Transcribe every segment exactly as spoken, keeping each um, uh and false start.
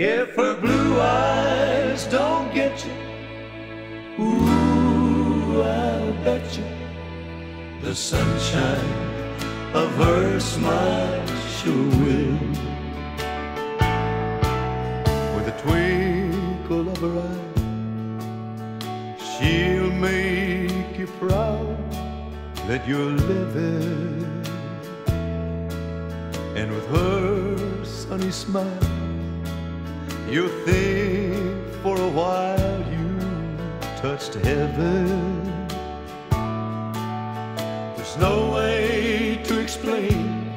If her blue eyes don't get you, ooh, I'll bet you the sunshine of her smile sure will. With a twinkle of her eye, she'll make you proud that you're living. And with her sunny smile, you'll think for a while you touched heaven. There's no way to explain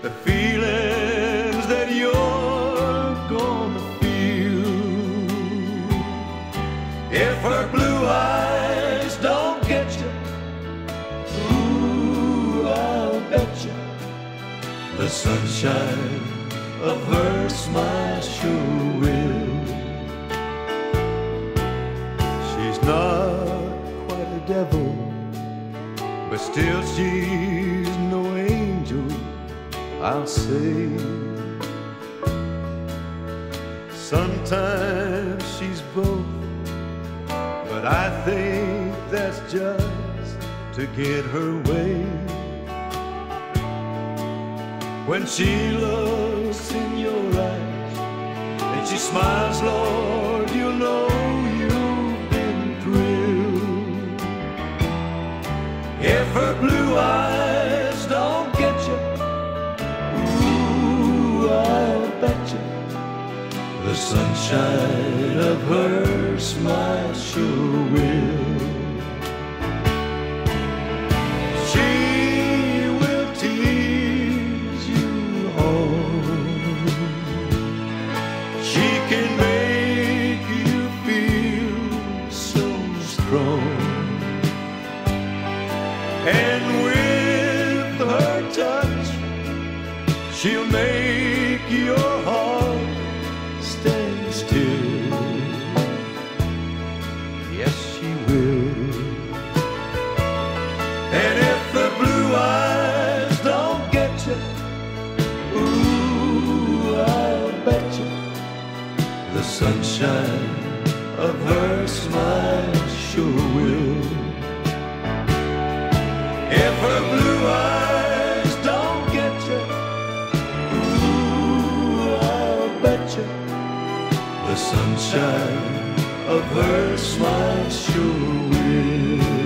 the feelings that you're gonna feel. If her blue eyes don't get you, ooh, I'll bet you the sunshine of her smile sure will. She's not quite a devil, but still she's no angel, I'll say. Sometimes she's both, but I think that's just to get her way. When she looks in your eyes and she smiles, Lord, you know you've been thrilled. If her blue eyes don't get you, ooh, I'll bet you the sunshine of her smile sure will. And with her touch, she'll make your heart stand still. Yes, she will. And if the blue eyes don't get you, ooh, I'll bet you the sunshine of her smile sure will. If her blue eyes don't get you, ooh, I'll bet you the sunshine of her smile sure will.